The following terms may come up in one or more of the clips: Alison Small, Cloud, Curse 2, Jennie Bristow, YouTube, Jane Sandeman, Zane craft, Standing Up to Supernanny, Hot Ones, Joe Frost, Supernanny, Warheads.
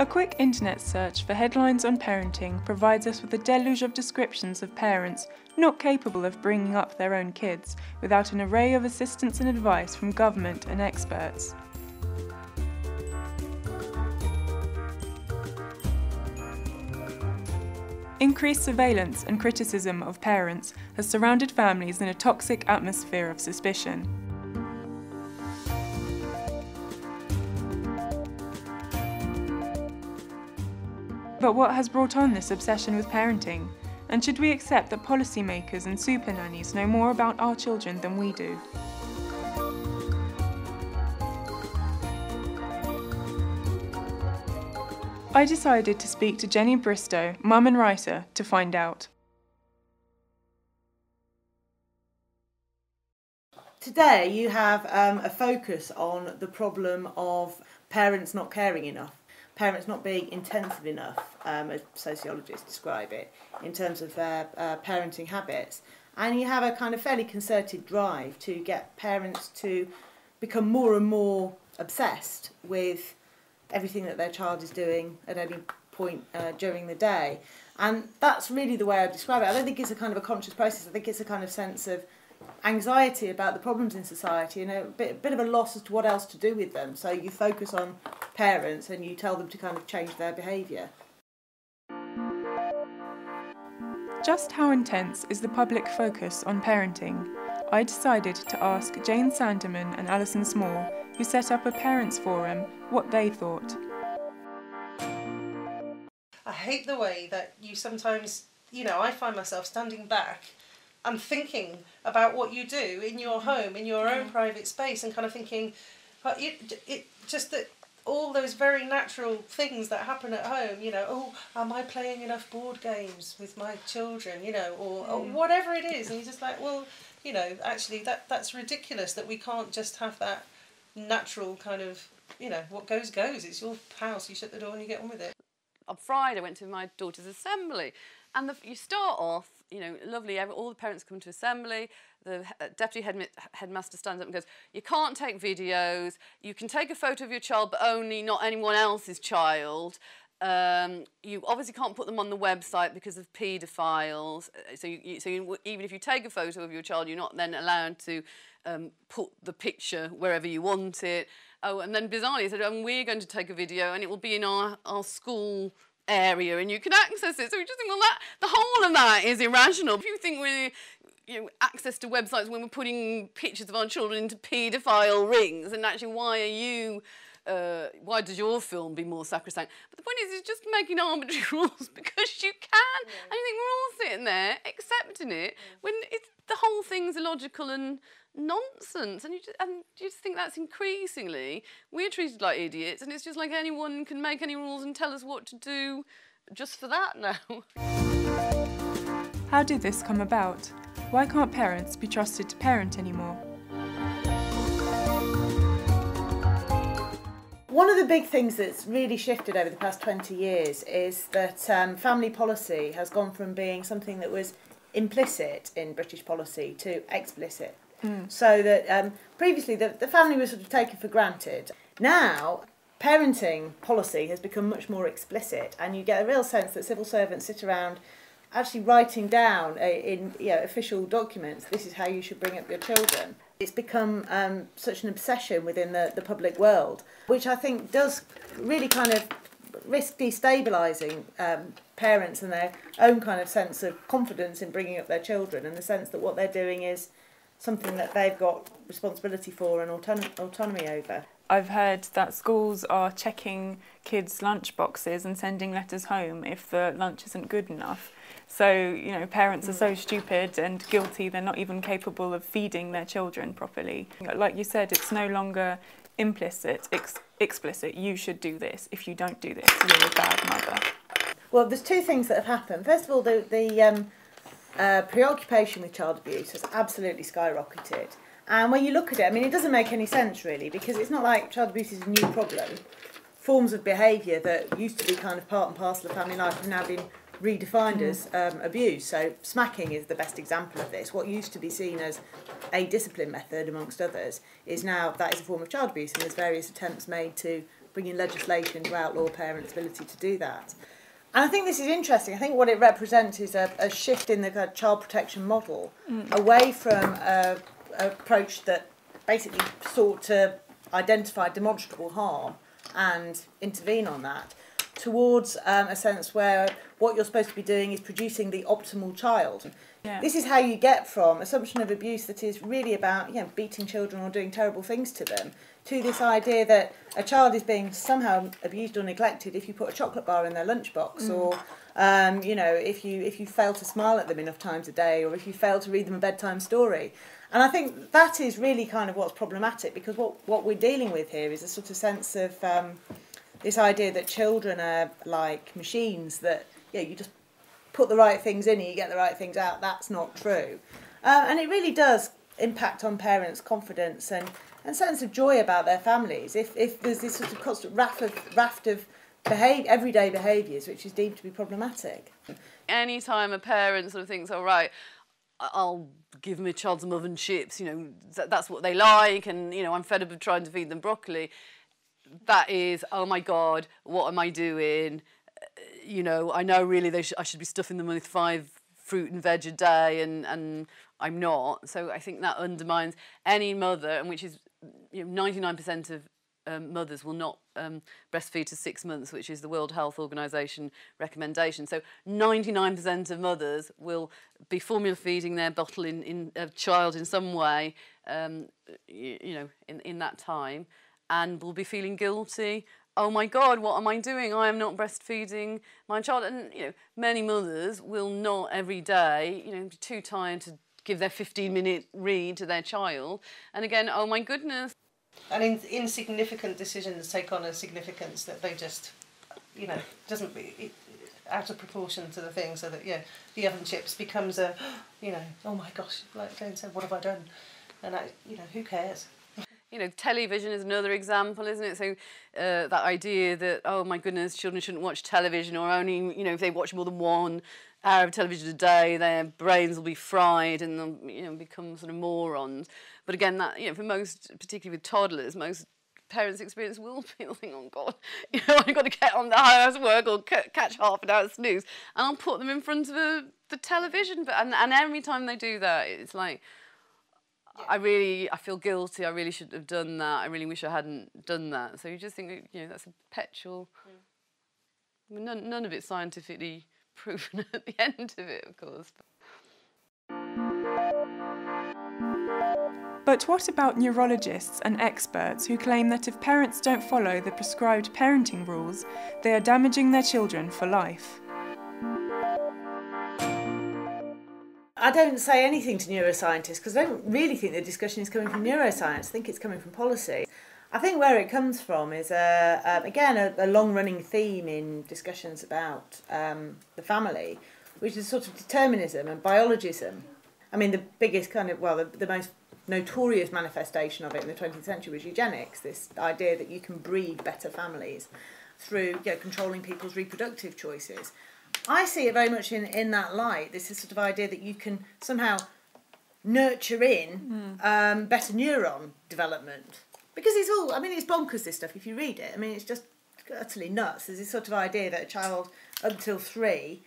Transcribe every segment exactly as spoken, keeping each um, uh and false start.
A quick internet search for headlines on parenting provides us with a deluge of descriptions of parents not capable of bringing up their own kids without an array of assistance and advice from government and experts. Increased surveillance and criticism of parents has surrounded families in a toxic atmosphere of suspicion. But what has brought on this obsession with parenting? And should we accept that policymakers and super nannies know more about our children than we do? I decided to speak to Jennie Bristow, mum and writer, to find out. Today you have um, a focus on the problem of parents not caring enough, parents not being intensive enough, um, as sociologists describe it, in terms of their uh, parenting habits. And you have a kind of fairly concerted drive to get parents to become more and more obsessed with everything that their child is doing at any point uh, during the day. And that's really the way I describe it. I don't think it's a kind of a conscious process. I think it's a kind of sense of anxiety about the problems in society and a bit, a bit of a loss as to what else to do with them. So you focus on parents and you tell them to kind of change their behaviour. Just how intense is the public focus on parenting? I decided to ask Jane Sandeman and Alison Small, who set up a parents' forum, what they thought. I hate the way that you sometimes, you know, I find myself standing back and thinking about what you do in your home, in your own private space, and kind of thinking, but it, it just that all those very natural things that happen at home, you know, oh, am I playing enough board games with my children, you know, or, or whatever it is, and you're just like, well, you know, actually that that's ridiculous that we can't just have that natural kind of, you know, what goes goes. It's your house, you shut the door and you get on with it. On Friday I went to my daughter's assembly, and the, you start off, you know, lovely, all the parents come to assembly, the deputy head, headmaster stands up and goes, you can't take videos, you can take a photo of your child but only not anyone else's child. Um, you obviously can't put them on the website because of paedophiles, so, you, you, so you, even if you take a photo of your child, you're not then allowed to um, put the picture wherever you want it. Oh, and then bizarrely they said, oh, we're going to take a video and it will be in our, our school area and you can access it. So we just think, well, that, the whole of that is irrational. If you think we're, you know, access to websites when we're putting pictures of our children into paedophile rings, and actually why are you... Uh, why does your film be more sacrosanct? But the point is, it's just making arbitrary rules because you can. Yeah. And you think we're all sitting there accepting it, yeah, when it's, the whole thing's illogical and nonsense. And you, just, and you just think that's increasingly, we're treated like idiots, and it's just like anyone can make any rules and tell us what to do just for that now. How did this come about? Why can't parents be trusted to parent anymore? One of the big things that's really shifted over the past twenty years is that um, family policy has gone from being something that was implicit in British policy to explicit. Mm. So that um, previously the, the family was sort of taken for granted. Now parenting policy has become much more explicit, and you get a real sense that civil servants sit around actually writing down a, in you know, official documents, this is how you should bring up your children. It's become um, such an obsession within the, the public world, which I think does really kind of risk destabilising um, parents and their own kind of sense of confidence in bringing up their children, and the sense that what they're doing is something that they've got responsibility for and auton autonomy over. I've heard that schools are checking kids' lunch boxes and sending letters home if the lunch isn't good enough. So, you know, parents are so stupid and guilty, they're not even capable of feeding their children properly. Like you said, it's no longer implicit, ex explicit. You should do this. If you don't do this, you're a bad mother. Well, there's two things that have happened. First of all, the, the um, uh, preoccupation with child abuse has absolutely skyrocketed. And when you look at it, I mean, it doesn't make any sense, really, because it's not like child abuse is a new problem. Forms of behaviour that used to be kind of part and parcel of family life have now been redefined as um, abuse. So smacking is the best example of this. What used to be seen as a discipline method, amongst others, is now that is a form of child abuse, and there's various attempts made to bringing legislation to outlaw parents' ability to do that. And I think this is interesting. I think what it represents is a, a shift in the child protection model, mm. away from an approach that basically sought to identify demonstrable harm and intervene on that, towards um, a sense where what you're supposed to be doing is producing the optimal child. Yeah. This is how you get from assumption of abuse that is really about, you know, beating children or doing terrible things to them, to this idea that a child is being somehow abused or neglected if you put a chocolate bar in their lunchbox, mm. or um, you know, if you if you fail to smile at them enough times a day, or if you fail to read them a bedtime story. And I think that is really kind of what's problematic, because what, what we're dealing with here is a sort of sense of um, this idea that children are like machines, that yeah, you just put the right things in and you get the right things out. That's not true. Uh, and it really does impact on parents' confidence and, and sense of joy about their families. If, if there's this sort of constant raft of, raft of behavior, everyday behaviours, which is deemed to be problematic. Any time a parent sort of thinks, all right, I'll give my child some oven chips, you know, that, that's what they like, and, you know, I'm fed up of trying to feed them broccoli, that is, oh my God, what am I doing? You know, I know really they sh I should be stuffing them with five fruit and veg a day, and, and I'm not. So I think that undermines any mother, and which is, you know, ninety-nine percent of um, mothers will not um, breastfeed to six months, which is the World Health Organization recommendation. So ninety-nine percent of mothers will be formula feeding their bottle in, in a child in some way, um, you, you know, in, in that time, and will be feeling guilty. Oh my God, what am I doing? I am not breastfeeding my child. And, you know, many mothers will not every day, you know, be too tired to give their fifteen minute read to their child. And again, oh my goodness. And in, insignificant decisions take on a significance that they just, you know, doesn't be it, out of proportion to the thing, so that, yeah, the oven chips becomes a, you know, oh my gosh, like Jane said, what have I done? And, I, you know, who cares? You know, television is another example, isn't it? So uh, that idea that, oh my goodness, children shouldn't watch television, or only, you know, if they watch more than one hour of television a day, their brains will be fried and they'll, you know, become sort of morons. But again, that, you know, for most, particularly with toddlers, most parents' experience will be like, oh God, you know, I've got to get on the housework or catch half an hour snooze, and I'll put them in front of a, the television. But and, and every time they do that, it's like, yeah. I really, I feel guilty, I really shouldn't have done that, I really wish I hadn't done that. So you just think, you know, that's a perpetual... Yeah. None, none of it's scientifically proven at the end of it, of course. But what about neurologists and experts who claim that if parents don't follow the prescribed parenting rules, they are damaging their children for life? I don't say anything to neuroscientists because I don't really think the discussion is coming from neuroscience. I think it's coming from policy. I think where it comes from is, a, a, again, a, a long-running theme in discussions about um, the family, which is sort of determinism and biologism. I mean, the biggest kind of, well, the, the most notorious manifestation of it in the twentieth century was eugenics, this idea that you can breed better families through, you know, controlling people's reproductive choices. I see it very much in, in that light, this is sort of idea that you can somehow nurture in mm. um, better neuron development. Because it's all, I mean, it's bonkers, this stuff, if you read it. I mean, it's just utterly nuts. There's this sort of idea that a child up until three,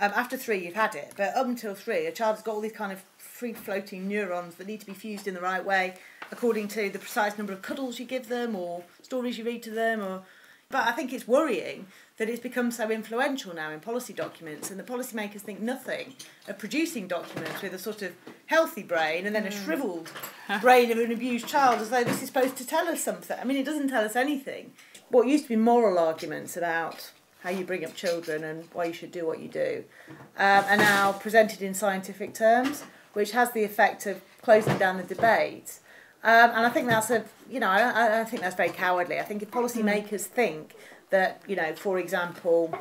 um, after three you've had it, but up until three, a child's got all these kind of free-floating neurons that need to be fused in the right way according to the precise number of cuddles you give them or stories you read to them or... But I think it's worrying that it's become so influential now in policy documents, and the policymakers think nothing of producing documents with a sort of healthy brain and then a shrivelled brain of an abused child, as though this is supposed to tell us something. I mean, it doesn't tell us anything. What used to be moral arguments about how you bring up children and why you should do what you do um, are now presented in scientific terms, which has the effect of closing down the debate. Um, and I think that's a, you know, I, I think that's very cowardly. I think if policymakers think that, you know, for example,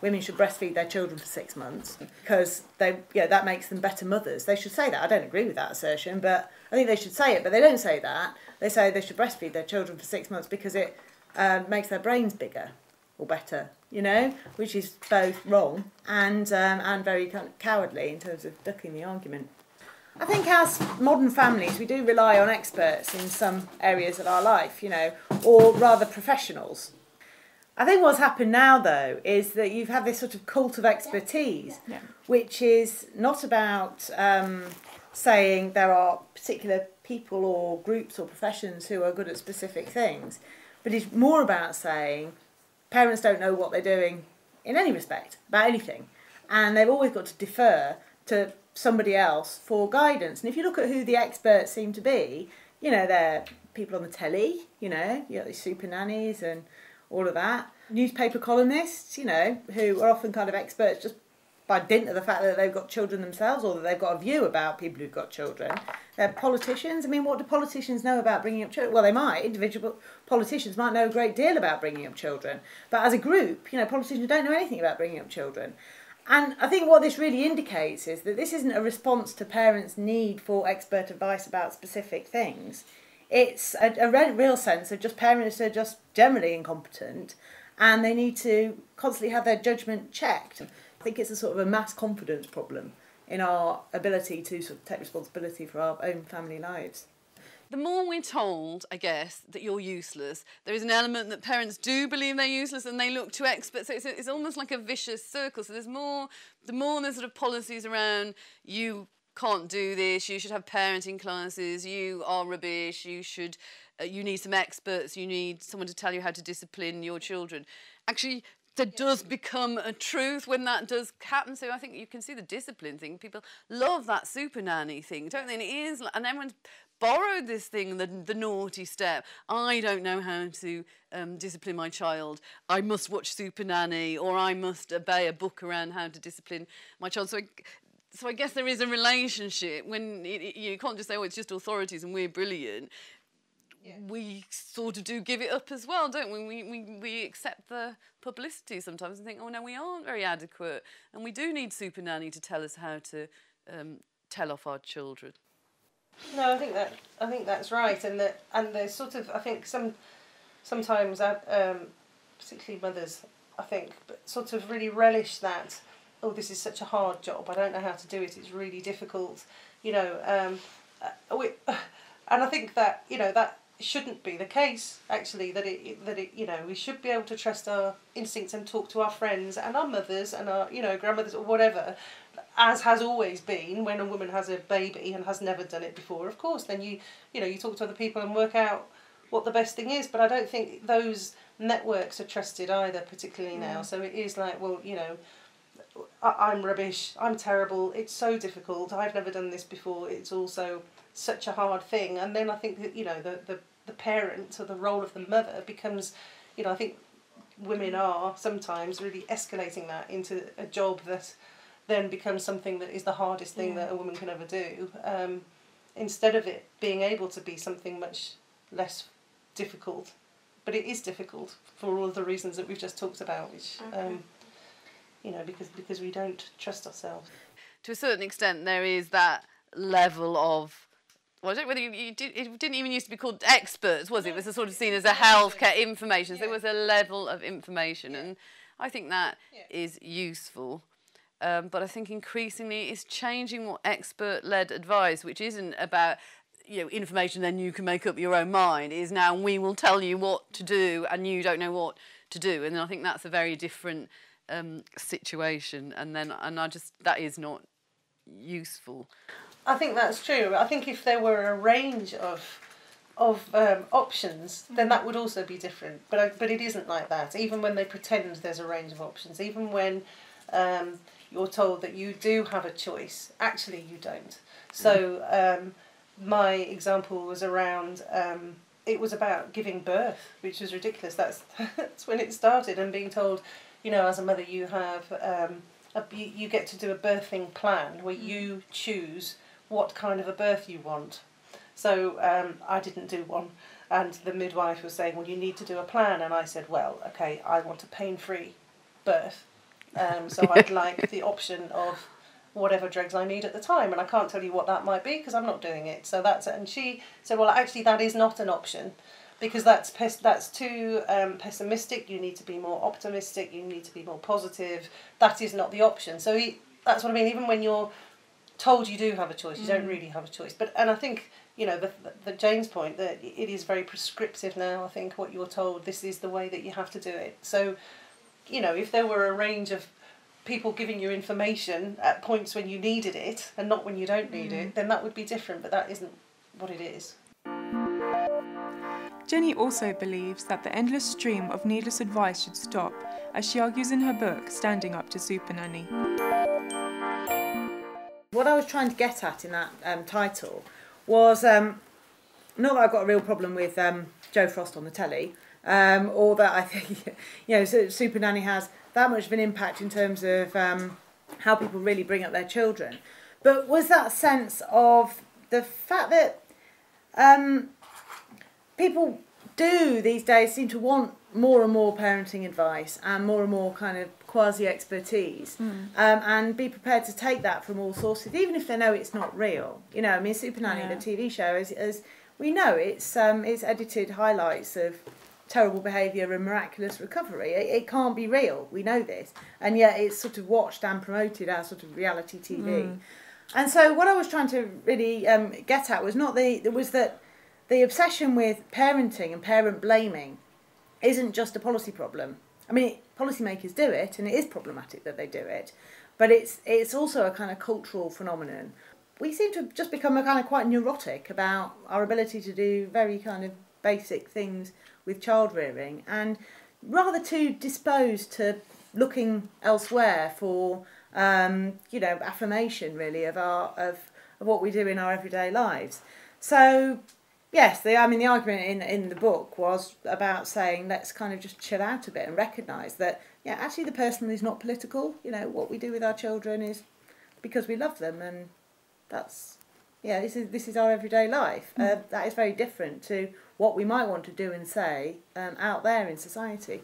women should breastfeed their children for six months because they, yeah, that makes them better mothers, they should say that. I don't agree with that assertion, but I think they should say it. But they don't say that. They say they should breastfeed their children for six months because it uh, makes their brains bigger or better, you know, which is both wrong and um, and very kind of cowardly in terms of ducking the argument. I think as modern families, we do rely on experts in some areas of our life, you know, or rather professionals I think what's happened now, though, is that you've had this sort of cult of expertise, yeah. Yeah. which is not about um, saying there are particular people or groups or professions who are good at specific things, but it's more about saying parents don't know what they're doing in any respect, about anything, and they've always got to defer to somebody else for guidance. And if you look at who the experts seem to be, you know, they're people on the telly, you know, you got these super nannies and all of that. Newspaper columnists, you know, who are often kind of experts just by dint of the fact that they've got children themselves or that they've got a view about people who've got children. They're politicians. I mean, what do politicians know about bringing up children? Well, they might. Individual politicians might know a great deal about bringing up children. But as a group, you know, politicians don't know anything about bringing up children. And I think what this really indicates is that this isn't a response to parents' need for expert advice about specific things. It's a, a real sense of just parents are just generally incompetent and they need to constantly have their judgment checked. I think it's a sort of a mass confidence problem in our ability to sort of take responsibility for our own family lives. The more we're told, I guess, that you're useless, there is an element that parents do believe they're useless and they look to experts. So it's, it's almost like a vicious circle. So there's more, the more there's sort of policies around you can't do this, you should have parenting classes, you are rubbish, you should, uh, you need some experts, you need someone to tell you how to discipline your children. Actually, there does become a truth when that does happen. So I think you can see the discipline thing. People love that super nanny thing, don't they? And it is, and everyone's borrowed this thing, the, the naughty step. I don't know how to um, discipline my child. I must watch Supernanny, or I must obey a book around how to discipline my child. So I, so I guess there is a relationship when it, it, you can't just say, oh, it's just authorities and we're brilliant. Yeah. We sort of do give it up as well, don't we? We, we? we accept the publicity sometimes and think, oh, no, we aren't very adequate and we do need Supernanny to tell us how to um, tell off our children. No, I think that I think that's right, and that and the sort of I think some sometimes I, um, particularly mothers, I think, but sort of really relish that. Oh, this is such a hard job. I don't know how to do it. It's really difficult, you know. Um, uh, we, uh, and I think that you know that shouldn't be the case. Actually, that it that it you know we should be able to trust our instincts and talk to our friends and our mothers and our you know grandmothers or whatever. As has always been, when a woman has a baby and has never done it before, of course, then you you know you talk to other people and work out what the best thing is. But I don't think those networks are trusted either, particularly now. Mm. So it is like, well, you know, I, I'm rubbish, I'm terrible, it's so difficult, I've never done this before, it's also such a hard thing. And then I think that you know the the the parent or the role of the mother becomes, you know, I think women are sometimes really escalating that into a job that then becomes something that is the hardest thing yeah. that a woman can ever do, um, instead of it being able to be something much less difficult. But it is difficult for all of the reasons that we've just talked about, which, okay. um, you know, because, because we don't trust ourselves. To a certain extent, there is that level of... Well, I don't know whether you, you did, it didn't even used to be called experts, was it? It was a sort of seen as a healthcare information. So yeah. there was a level of information, yeah. and I think that yeah. is useful. Um, but I think increasingly it's changing more expert-led advice, which isn't about, you know, information then you can make up your own mind. It is now we will tell you what to do and you don't know what to do. And I think that's a very different um, situation. And then and I just that is not useful. I think that's true. I think if there were a range of of um, options, then that would also be different. But I, but it isn't like that. Even when they pretend there's a range of options, even when um, you're told that you do have a choice. Actually, you don't. So um, my example was around, um, it was about giving birth, which was ridiculous. That's, that's when it started, and being told, you know, as a mother you have, um, a, you, you get to do a birthing plan where you choose what kind of a birth you want. So um, I didn't do one, and the midwife was saying, well, you need to do a plan. And I said, well, okay, I want a pain-free birth. Um, so I'd like the option of whatever drugs I need at the time, and I can't tell you what that might be because I'm not doing it. So that's it. And she said, well, actually, that is not an option because that's that's too um, pessimistic. You need to be more optimistic. You need to be more positive. That is not the option. So he, that's what I mean. Even when you're told you do have a choice, you mm. don't really have a choice. But and I think. you know, the, the Jane's point that it is very prescriptive now, I think, what you're told, this is the way that you have to do it. So, you know, if there were a range of people giving you information at points when you needed it and not when you don't need mm. it, then that would be different, but that isn't what it is. Jennie also believes that the endless stream of needless advice should stop, as she argues in her book, Standing Up to Supernanny. What I was trying to get at in that um, title was, um, not that I've got a real problem with um, Joe Frost on the telly, um, or that I think, you know, Supernanny has that much of an impact in terms of um, how people really bring up their children. But was that sense of the fact that um, people do these days seem to want more and more parenting advice and more and more kind of quasi-expertise, mm. um, and be prepared to take that from all sources, even if they know it's not real. You know, I mean, Supernanny, yeah. the T V show, as, as we know, it's, um, it's edited highlights of terrible behaviour and miraculous recovery. It, it can't be real, we know this, and yet it's sort of watched and promoted as sort of reality T V. Mm. And so what I was trying to really um, get at was not the, was that the obsession with parenting and parent blaming isn't just a policy problem. I mean, policymakers do it, and it is problematic that they do it, but it's, it's also a kind of cultural phenomenon. We seem to have just become a kind of quite neurotic about our ability to do very kind of basic things with child rearing, and rather too disposed to looking elsewhere for, um, you know, affirmation really of, our, of, of what we do in our everyday lives. So, yes, the, I mean, the argument in, in the book was about saying, let's kind of just chill out a bit and recognise that, yeah, actually the person is not political. You know, what we do with our children is because we love them, and that's, yeah, this is, this is our everyday life. Mm. Uh, that is very different to what we might want to do and say um, out there in society.